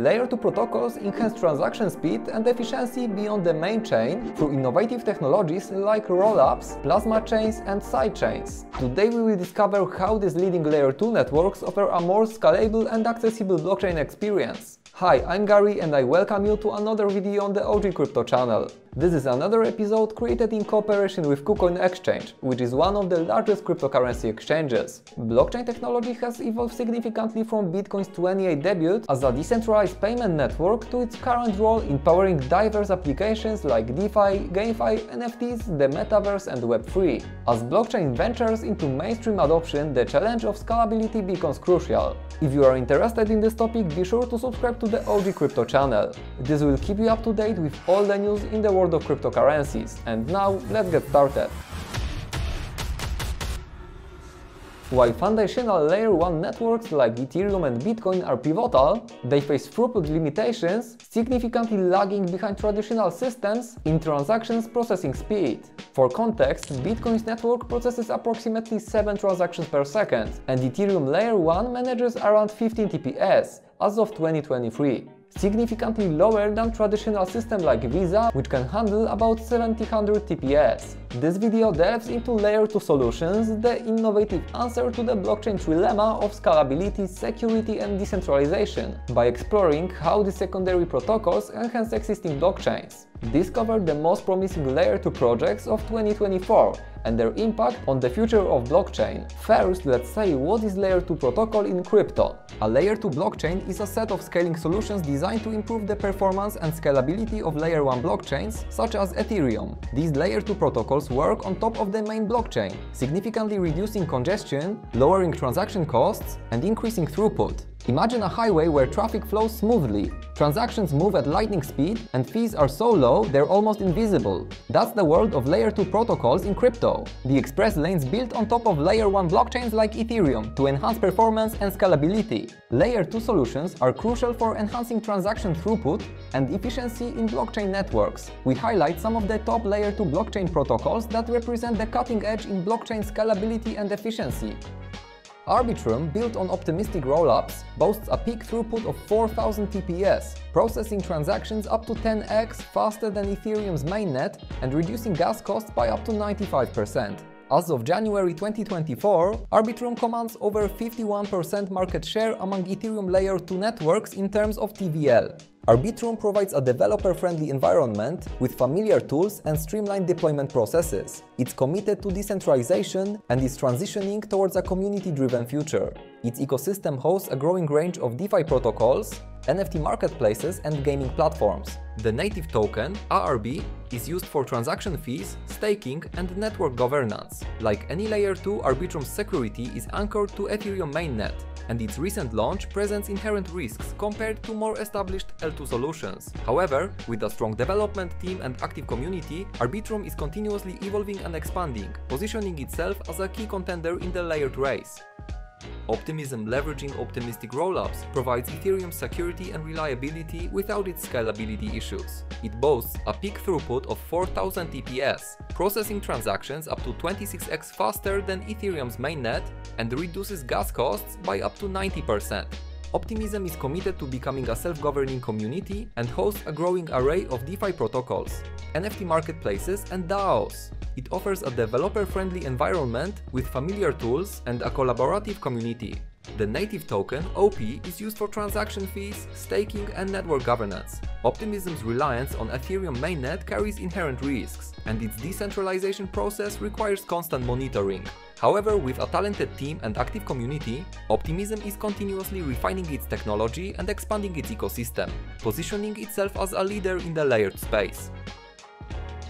Layer 2 protocols enhance transaction speed and efficiency beyond the main chain through innovative technologies like rollups, plasma chains and sidechains. Today we will discover how these leading Layer 2 networks offer a more scalable and accessible blockchain experience. Hi, I'm Gary and I welcome you to another video on the OG Crypto channel. This is another episode created in cooperation with KuCoin Exchange, which is one of the largest cryptocurrency exchanges. Blockchain technology has evolved significantly from Bitcoin's 28 debut as a decentralized payment network to its current role in powering diverse applications like DeFi, GameFi, NFTs, the Metaverse and Web3. As blockchain ventures into mainstream adoption, the challenge of scalability becomes crucial. If you are interested in this topic, be sure to subscribe to the OG Crypto channel. This will keep you up to date with all the news in the world of cryptocurrencies. And now, let's get started. While foundational Layer 1 networks like Ethereum and Bitcoin are pivotal, they face throughput limitations, significantly lagging behind traditional systems in transactions processing speed. For context, Bitcoin's network processes approximately 7 transactions per second, and Ethereum Layer 1 manages around 15 TPS as of 2023. Significantly lower than traditional systems like Visa, which can handle about 700 TPS. This video delves into Layer 2 solutions, the innovative answer to the blockchain trilemma of scalability, security and decentralization, by exploring how the secondary protocols enhance existing blockchains. Discover the most promising Layer 2 projects of 2024 and their impact on the future of blockchain. First, let's say what is Layer 2 protocol in crypto. A Layer 2 blockchain is a set of scaling solutions designed to improve the performance and scalability of Layer 1 blockchains, such as Ethereum. These Layer 2 protocols work on top of the main blockchain, significantly reducing congestion, lowering transaction costs, and increasing throughput. Imagine a highway where traffic flows smoothly, transactions move at lightning speed, and fees are so low they're almost invisible. That's the world of Layer 2 protocols in crypto. The express lanes built on top of Layer 1 blockchains like Ethereum to enhance performance and scalability. Layer 2 solutions are crucial for enhancing transaction throughput and efficiency in blockchain networks. We highlight some of the top Layer 2 blockchain protocols that represent the cutting edge in blockchain scalability and efficiency. Arbitrum, built on optimistic rollups, boasts a peak throughput of 4000 TPS, processing transactions up to 10x faster than Ethereum's mainnet and reducing gas costs by up to 95%. As of January 2024, Arbitrum commands over 51% market share among Ethereum Layer 2 networks in terms of TVL. Arbitrum provides a developer-friendly environment with familiar tools and streamlined deployment processes. It's committed to decentralization and is transitioning towards a community-driven future. Its ecosystem hosts a growing range of DeFi protocols, NFT marketplaces and gaming platforms. The native token, ARB, is used for transaction fees, staking and network governance. Like any Layer 2, Arbitrum's security is anchored to Ethereum mainnet, and its recent launch presents inherent risks compared to more established L2 solutions. However, with a strong development team and active community, Arbitrum is continuously evolving and expanding, positioning itself as a key contender in the Layer 2 race. Optimism, leveraging optimistic rollups, provides Ethereum's security and reliability without its scalability issues. It boasts a peak throughput of 4000 TPS, processing transactions up to 26x faster than Ethereum's mainnet and reduces gas costs by up to 90%. Optimism is committed to becoming a self-governing community and hosts a growing array of DeFi protocols, NFT marketplaces and DAOs. It offers a developer-friendly environment with familiar tools and a collaborative community. The native token, OP, is used for transaction fees, staking and network governance. Optimism's reliance on Ethereum mainnet carries inherent risks, and its decentralization process requires constant monitoring. However, with a talented team and active community, Optimism is continuously refining its technology and expanding its ecosystem, positioning itself as a leader in the layered space.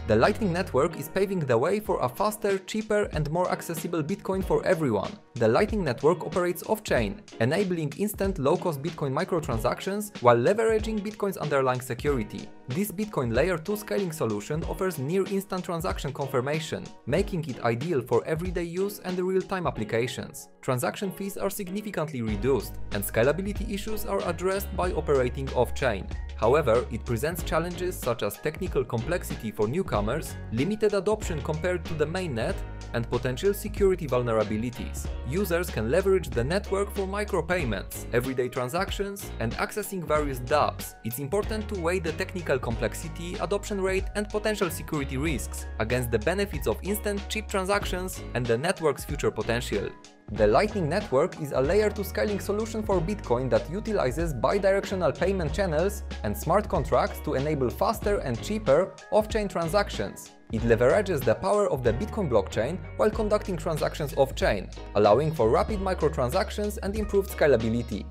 The Lightning Network is paving the way for a faster, cheaper and more accessible Bitcoin for everyone. The Lightning Network operates off-chain, enabling instant low-cost Bitcoin microtransactions while leveraging Bitcoin's underlying security. This Bitcoin Layer 2 scaling solution offers near-instant transaction confirmation, making it ideal for everyday use and real-time applications. Transaction fees are significantly reduced, and scalability issues are addressed by operating off-chain. However, it presents challenges such as technical complexity for newcomers, limited adoption compared to the mainnet, and potential security vulnerabilities. Users can leverage the network for micropayments, everyday transactions, and accessing various dApps. It's important to weigh the technical complexity, adoption rate, and potential security risks against the benefits of instant cheap transactions and the network's future potential. The Lightning Network is a layer 2 scaling solution for Bitcoin that utilizes bidirectional payment channels and smart contracts to enable faster and cheaper off-chain transactions. It leverages the power of the Bitcoin blockchain while conducting transactions off-chain, allowing for rapid microtransactions and improved scalability.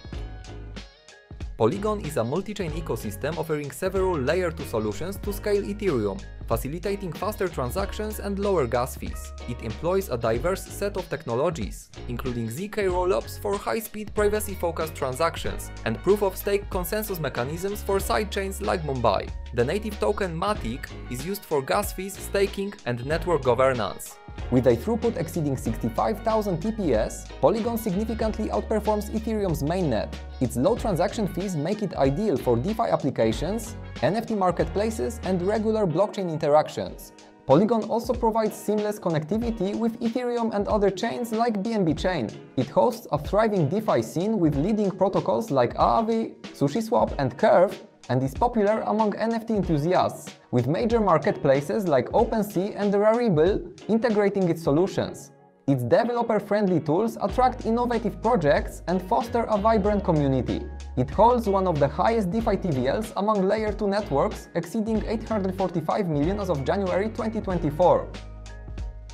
Polygon is a multi-chain ecosystem offering several layer 2 solutions to scale Ethereum, facilitating faster transactions and lower gas fees. It employs a diverse set of technologies, including ZK rollups for high-speed privacy-focused transactions and proof-of-stake consensus mechanisms for sidechains like Mumbai. The native token MATIC is used for gas fees, staking, and network governance. With a throughput exceeding 65,000 TPS, Polygon significantly outperforms Ethereum's mainnet. Its low transaction fees make it ideal for DeFi applications, NFT marketplaces, and regular blockchain interactions. Polygon also provides seamless connectivity with Ethereum and other chains like BNB Chain. It hosts a thriving DeFi scene with leading protocols like Aave, SushiSwap, and Curve, and is popular among NFT enthusiasts, with major marketplaces like OpenSea and Rarible integrating its solutions. Its developer-friendly tools attract innovative projects and foster a vibrant community. It holds one of the highest DeFi TVLs among Layer 2 networks, exceeding 845 million as of January 2024.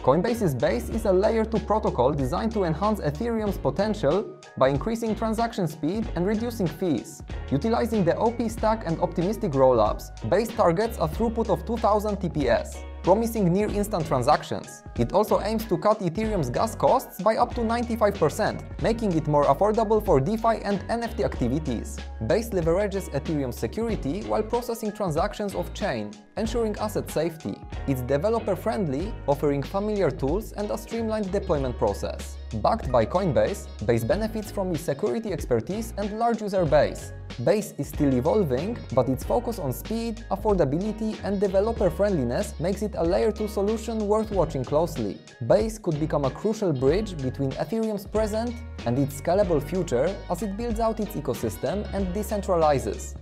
Coinbase's Base is a Layer 2 protocol designed to enhance Ethereum's potential by increasing transaction speed and reducing fees. Utilizing the OP stack and optimistic rollups, Base targets a throughput of 2000 TPS, promising near-instant transactions. It also aims to cut Ethereum's gas costs by up to 95%, making it more affordable for DeFi and NFT activities. Base leverages Ethereum's security while processing transactions off-chain, ensuring asset safety. It's developer-friendly, offering familiar tools and a streamlined deployment process. Backed by Coinbase, Base benefits from its security expertise and large user base. Base is still evolving, but its focus on speed, affordability, and developer-friendliness makes it a Layer 2 solution worth watching closely. Base could become a crucial bridge between Ethereum's present and its scalable future as it builds out its ecosystem and decentralizes.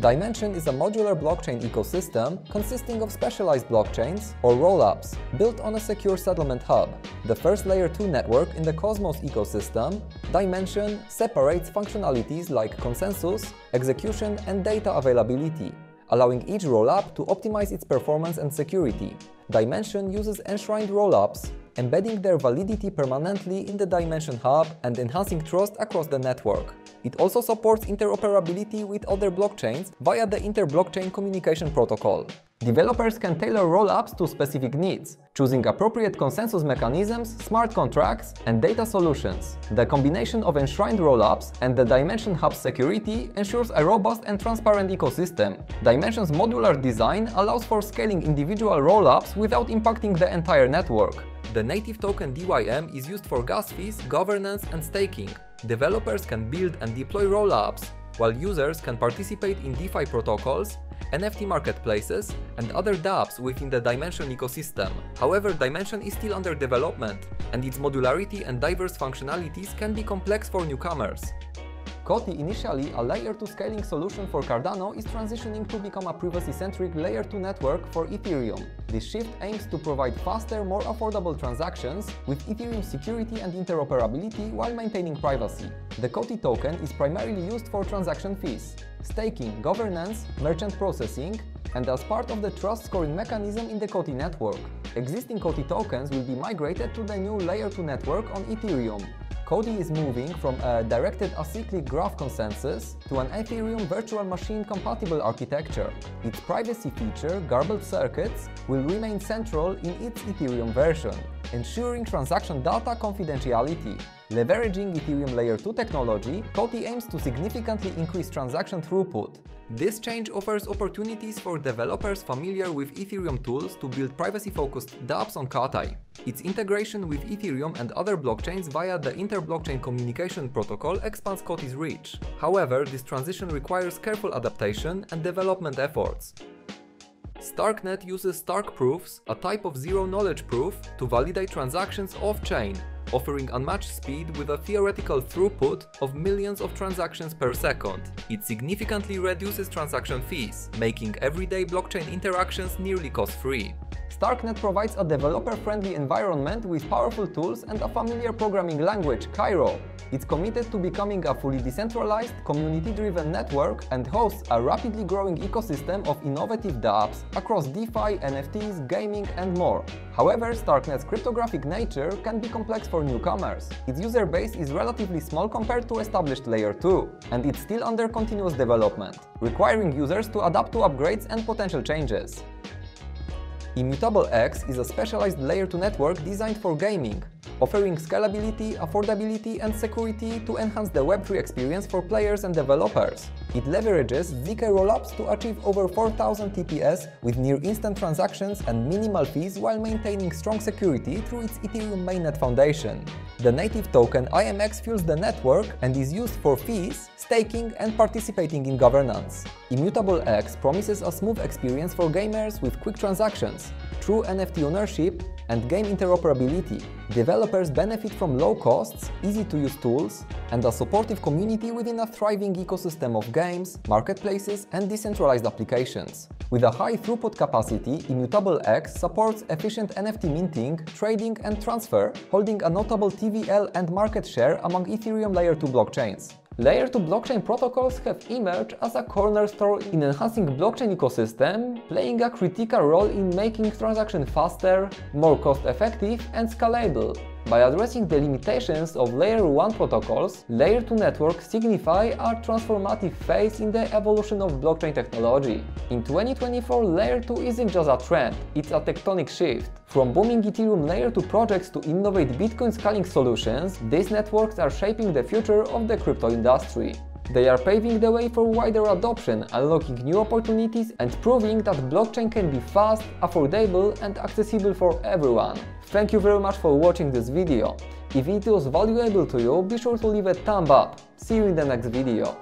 Dymension is a modular blockchain ecosystem consisting of specialized blockchains, or rollups, built on a secure settlement hub. The first Layer 2 network in the Cosmos ecosystem, Dymension separates functionalities like consensus, execution, and data availability, allowing each rollup to optimize its performance and security. Dymension uses enshrined rollups, embedding their validity permanently in the Dymension hub and enhancing trust across the network. It also supports interoperability with other blockchains via the Inter-Blockchain Communication Protocol. Developers can tailor rollups to specific needs, choosing appropriate consensus mechanisms, smart contracts, and data solutions. The combination of enshrined rollups and the Dymension Hub's security ensures a robust and transparent ecosystem. Dymension's modular design allows for scaling individual rollups without impacting the entire network. The native token DYM is used for gas fees, governance, and staking. Developers can build and deploy rollups, while users can participate in DeFi protocols, NFT marketplaces, and other dApps within the Dymension ecosystem. However, Dymension is still under development, and its modularity and diverse functionalities can be complex for newcomers. Coti, initially a Layer 2 scaling solution for Cardano, is transitioning to become a privacy-centric Layer 2 network for Ethereum. This shift aims to provide faster, more affordable transactions with Ethereum security and interoperability while maintaining privacy. The Coti token is primarily used for transaction fees, staking, governance, merchant processing, and as part of the trust scoring mechanism in the Coti network. Existing Coti tokens will be migrated to the new Layer 2 network on Ethereum. Coti is moving from a directed acyclic graph consensus to an Ethereum virtual machine-compatible architecture. Its privacy feature, garbled circuits, will remain central in its Ethereum version, ensuring transaction data confidentiality. Leveraging Ethereum Layer 2 technology, Coti aims to significantly increase transaction throughput. This change offers opportunities for developers familiar with Ethereum tools to build privacy-focused dApps on Coti. Its integration with Ethereum and other blockchains via the Inter-Blockchain Communication Protocol expands Coti's reach. However, this transition requires careful adaptation and development efforts. StarkNet uses Stark proofs, a type of zero-knowledge proof, to validate transactions off-chain, offering unmatched speed with a theoretical throughput of millions of transactions per second. It significantly reduces transaction fees, making everyday blockchain interactions nearly cost-free. StarkNet provides a developer-friendly environment with powerful tools and a familiar programming language, Cairo. It's committed to becoming a fully decentralized, community-driven network and hosts a rapidly growing ecosystem of innovative dApps across DeFi, NFTs, gaming and more. However, StarkNet's cryptographic nature can be complex for newcomers. Its user base is relatively small compared to established Layer 2, and it's still under continuous development, requiring users to adapt to upgrades and potential changes. Immutable X is a specialized Layer 2 network designed for gaming, offering scalability, affordability and security to enhance the Web3 experience for players and developers. It leverages ZK rollups to achieve over 4,000 TPS with near-instant transactions and minimal fees while maintaining strong security through its Ethereum mainnet foundation. The native token IMX fuels the network and is used for fees, staking and participating in governance. Immutable X promises a smooth experience for gamers with quick transactions, true NFT ownership and game interoperability. Developers benefit from low costs, easy-to-use tools, and a supportive community within a thriving ecosystem of games, marketplaces, and decentralized applications. With a high throughput capacity, Immutable X supports efficient NFT minting, trading, and transfer, holding a notable TVL and market share among Ethereum Layer 2 blockchains. Layer 2 blockchain protocols have emerged as a cornerstone in enhancing blockchain ecosystem, playing a critical role in making transactions faster, more cost-effective and scalable. By addressing the limitations of Layer 1 protocols, Layer 2 networks signify a transformative phase in the evolution of blockchain technology. In 2024, Layer 2 isn't just a trend, it's a tectonic shift. From booming Ethereum Layer 2 projects to innovate Bitcoin scaling solutions, these networks are shaping the future of the crypto industry. They are paving the way for wider adoption, unlocking new opportunities and proving that blockchain can be fast, affordable and accessible for everyone. Thank you very much for watching this video. If it was valuable to you, be sure to leave a thumb up. See you in the next video.